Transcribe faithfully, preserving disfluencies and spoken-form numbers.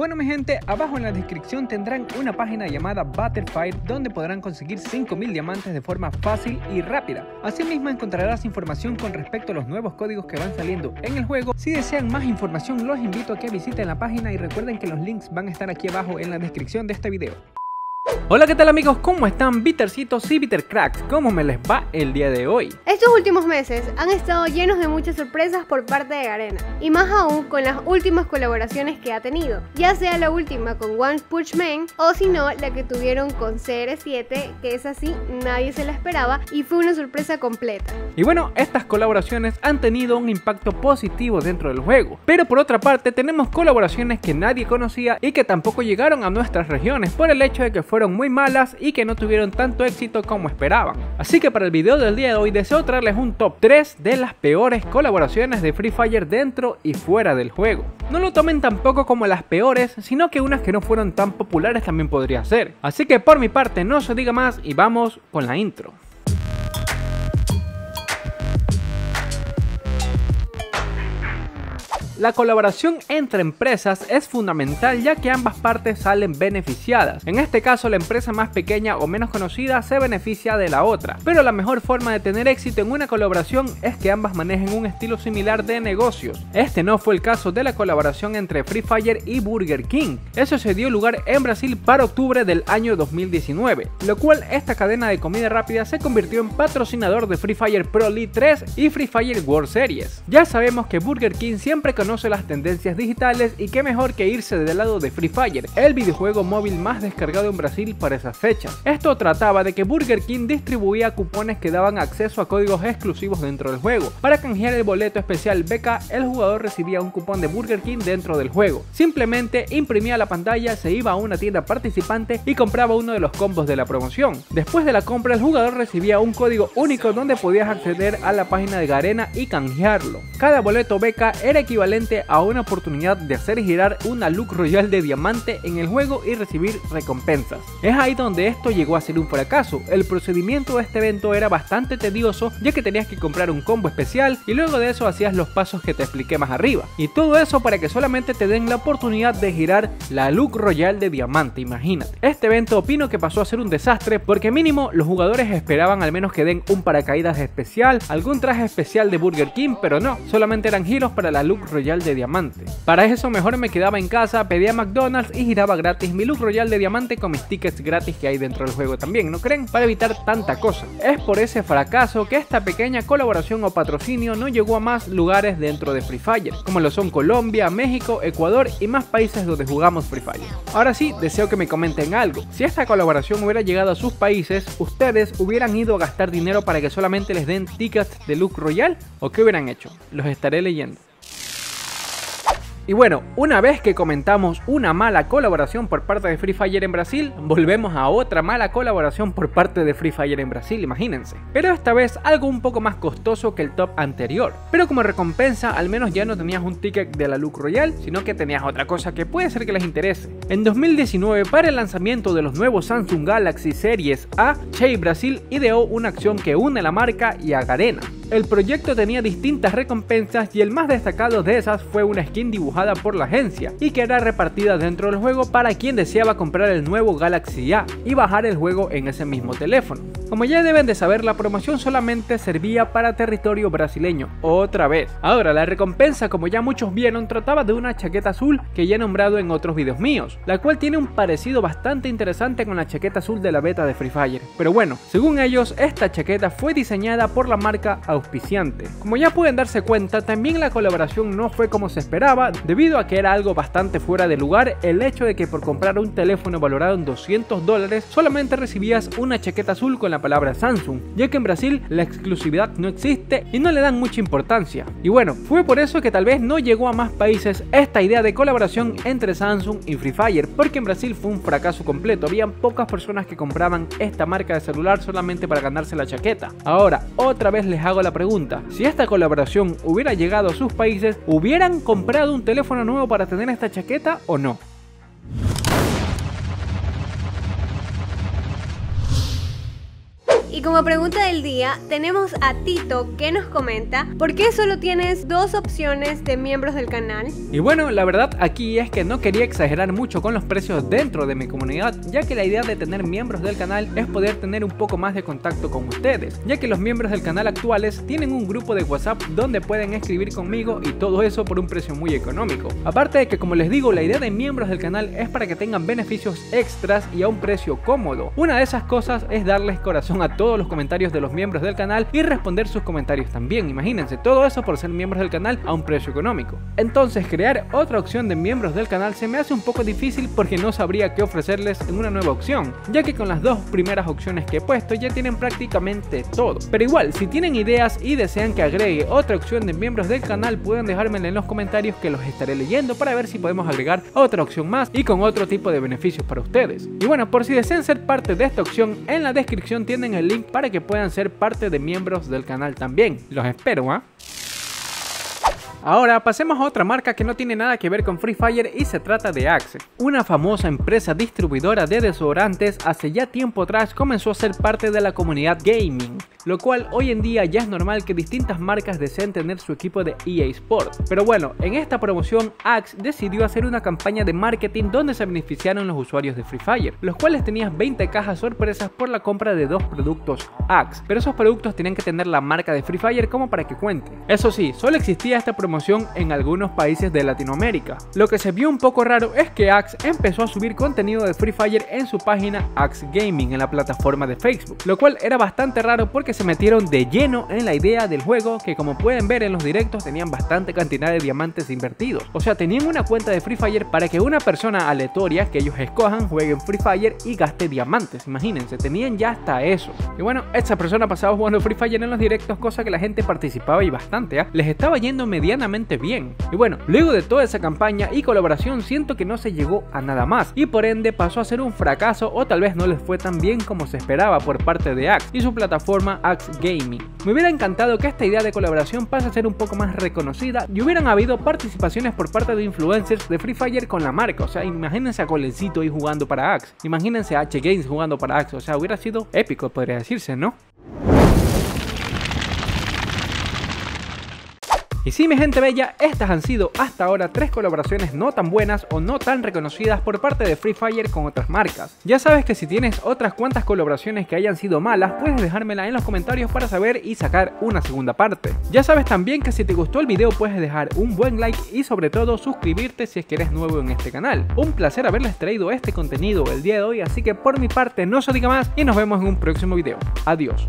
Bueno mi gente, abajo en la descripción tendrán una página llamada BitterFriends donde podrán conseguir cinco mil diamantes de forma fácil y rápida. Asimismo encontrarás información con respecto a los nuevos códigos que van saliendo en el juego. Si desean más información los invito a que visiten la página y recuerden que los links van a estar aquí abajo en la descripción de este video. Hola, ¿qué tal amigos? ¿Cómo están Bittercitos y Bittercracks? ¿Cómo me les va el día de hoy? Estos últimos meses han estado llenos de muchas sorpresas por parte de Garena, y más aún con las últimas colaboraciones que ha tenido, ya sea la última con One Punch Man o si no, la que tuvieron con C R siete, que es así, nadie se la esperaba y fue una sorpresa completa. Y bueno, estas colaboraciones han tenido un impacto positivo dentro del juego, pero por otra parte tenemos colaboraciones que nadie conocía y que tampoco llegaron a nuestras regiones por el hecho de que fueron muy malas y que no tuvieron tanto éxito como esperaban. Así que para el video del día de hoy deseo traerles un top tres de las peores colaboraciones de Free Fire dentro y fuera del juego. No lo tomen tampoco como las peores, sino que unas que no fueron tan populares también podría ser. Así que por mi parte no se diga más y vamos con la intro. La colaboración entre empresas es fundamental ya que ambas partes salen beneficiadas. En este caso la empresa más pequeña o menos conocida se beneficia de la otra, pero la mejor forma de tener éxito en una colaboración es que ambas manejen un estilo similar de negocios. Este no fue el caso de la colaboración entre Free Fire y Burger King. Eso se dio lugar en Brasil para octubre del año dos mil diecinueve, lo cual esta cadena de comida rápida se convirtió en patrocinador de Free Fire Pro League tres y Free Fire World Series. Ya sabemos que Burger King siempre conoce Conoce las tendencias digitales y qué mejor que irse del lado de Free Fire, el videojuego móvil más descargado en Brasil para esas fechas. Esto trataba de que Burger King distribuía cupones que daban acceso a códigos exclusivos dentro del juego. Para canjear el boleto especial Beca, el jugador recibía un cupón de Burger King dentro del juego. Simplemente imprimía la pantalla, se iba a una tienda participante y compraba uno de los combos de la promoción. Después de la compra el jugador recibía un código único donde podías acceder a la página de Garena y canjearlo. Cada boleto Beca era equivalente a una oportunidad de hacer girar una Luck Royale de diamante en el juego y recibir recompensas. Es ahí donde esto llegó a ser un fracaso. El procedimiento de este evento era bastante tedioso ya que tenías que comprar un combo especial y luego de eso hacías los pasos que te expliqué más arriba. Y todo eso para que solamente te den la oportunidad de girar la Luck Royale de diamante, imagínate. Este evento opino que pasó a ser un desastre porque mínimo los jugadores esperaban al menos que den un paracaídas especial, algún traje especial de Burger King, pero no, solamente eran giros para la Luck Royale de diamante. Para eso mejor me quedaba en casa, pedía McDonald's y giraba gratis mi Luck Royale de diamante con mis tickets gratis que hay dentro del juego también, ¿no creen? Para evitar tanta cosa. Es por ese fracaso que esta pequeña colaboración o patrocinio no llegó a más lugares dentro de Free Fire, como lo son Colombia, México, Ecuador y más países donde jugamos Free Fire. Ahora sí, deseo que me comenten algo. Si esta colaboración hubiera llegado a sus países, ¿ustedes hubieran ido a gastar dinero para que solamente les den tickets de Luck Royale? ¿O qué hubieran hecho? Los estaré leyendo. Y bueno, una vez que comentamos una mala colaboración por parte de Free Fire en Brasil, volvemos a otra mala colaboración por parte de Free Fire en Brasil, imagínense. Pero esta vez algo un poco más costoso que el top anterior. Pero como recompensa, al menos ya no tenías un ticket de la Luck Royale, sino que tenías otra cosa que puede ser que les interese. En dos mil diecinueve, para el lanzamiento de los nuevos Samsung Galaxy Series A, Che Brasil ideó una acción que une a la marca y a Garena. El proyecto tenía distintas recompensas y el más destacado de esas fue una skin dibujada por la agencia y que era repartida dentro del juego para quien deseaba comprar el nuevo Galaxy A y bajar el juego en ese mismo teléfono. Como ya deben de saber, la promoción solamente servía para territorio brasileño, otra vez. Ahora, la recompensa, como ya muchos vieron, trataba de una chaqueta azul que ya he nombrado en otros videos míos, la cual tiene un parecido bastante interesante con la chaqueta azul de la beta de Free Fire. Pero bueno, según ellos, esta chaqueta fue diseñada por la marca Audi auspiciante. Como ya pueden darse cuenta, también la colaboración no fue como se esperaba, debido a que era algo bastante fuera de lugar el hecho de que por comprar un teléfono valorado en doscientos dólares solamente recibías una chaqueta azul con la palabra Samsung, ya que en Brasil la exclusividad no existe y no le dan mucha importancia. Y bueno, fue por eso que tal vez no llegó a más países esta idea de colaboración entre Samsung y Free Fire, porque en Brasil fue un fracaso completo, habían pocas personas que compraban esta marca de celular solamente para ganarse la chaqueta. Ahora, otra vez les hago la pregunta, si esta colaboración hubiera llegado a sus países, ¿hubieran comprado un teléfono nuevo para tener esta chaqueta o no? Y como pregunta del día tenemos a Tito, que nos comenta: ¿por qué solo tienes dos opciones de miembros del canal? Y bueno, la verdad aquí es que no quería exagerar mucho con los precios dentro de mi comunidad, ya que la idea de tener miembros del canal es poder tener un poco más de contacto con ustedes, ya que los miembros del canal actuales tienen un grupo de WhatsApp donde pueden escribir conmigo y todo eso por un precio muy económico. Aparte de que, como les digo, la idea de miembros del canal es para que tengan beneficios extras y a un precio cómodo. Una de esas cosas es darles corazón a todos los comentarios de los miembros del canal y responder sus comentarios también. Imagínense, todo eso por ser miembros del canal a un precio económico. Entonces, crear otra opción de miembros del canal se me hace un poco difícil porque no sabría qué ofrecerles en una nueva opción, ya que con las dos primeras opciones que he puesto ya tienen prácticamente todo. Pero igual, si tienen ideas y desean que agregue otra opción de miembros del canal, pueden dejármela en los comentarios, que los estaré leyendo para ver si podemos agregar otra opción más y con otro tipo de beneficios para ustedes. Y bueno, por si desean ser parte de esta opción, en la descripción tienen el link para que puedan ser parte de miembros del canal también. Los espero, ¿ah? ¿eh? Ahora pasemos a otra marca que no tiene nada que ver con Free Fire y se trata de Axe. Una famosa empresa distribuidora de desodorantes hace ya tiempo atrás comenzó a ser parte de la comunidad gaming, lo cual hoy en día ya es normal que distintas marcas deseen tener su equipo de E A Sports. Pero bueno, en esta promoción Axe decidió hacer una campaña de marketing donde se beneficiaron los usuarios de Free Fire, los cuales tenían veinte cajas sorpresas por la compra de dos productos Axe, pero esos productos tenían que tener la marca de Free Fire como para que cuente. Eso sí, solo existía esta promoción en algunos países de Latinoamérica. Lo que se vio un poco raro es que Axe empezó a subir contenido de Free Fire en su página Axe Gaming en la plataforma de Facebook, lo cual era bastante raro porque se metieron de lleno en la idea del juego, que como pueden ver en los directos tenían bastante cantidad de diamantes invertidos. O sea, tenían una cuenta de Free Fire para que una persona aleatoria que ellos escojan juegue en Free Fire y gaste diamantes. Imagínense, tenían ya hasta eso. Y bueno, esta persona pasaba jugando Free Fire en los directos, cosa que la gente participaba y bastante, ¿eh? Les estaba yendo medianamente bien. Y bueno, luego de toda esa campaña y colaboración siento que no se llegó a nada más y por ende pasó a ser un fracaso, o tal vez no les fue tan bien como se esperaba por parte de Axe y su plataforma Axe Gaming. Me hubiera encantado que esta idea de colaboración pase a ser un poco más reconocida y hubieran habido participaciones por parte de influencers de Free Fire con la marca. O sea, imagínense a Colecito ahí jugando para Axe, imagínense a H Games jugando para Axe. O sea, hubiera sido épico, podría decirse, ¿no? Y sí, mi gente bella, estas han sido hasta ahora tres colaboraciones no tan buenas o no tan reconocidas por parte de Free Fire con otras marcas. Ya sabes que si tienes otras cuantas colaboraciones que hayan sido malas, puedes dejármela en los comentarios para saber y sacar una segunda parte. Ya sabes también que si te gustó el video puedes dejar un buen like y sobre todo suscribirte si es que eres nuevo en este canal. Un placer haberles traído este contenido el día de hoy, así que por mi parte no se diga más y nos vemos en un próximo video. Adiós.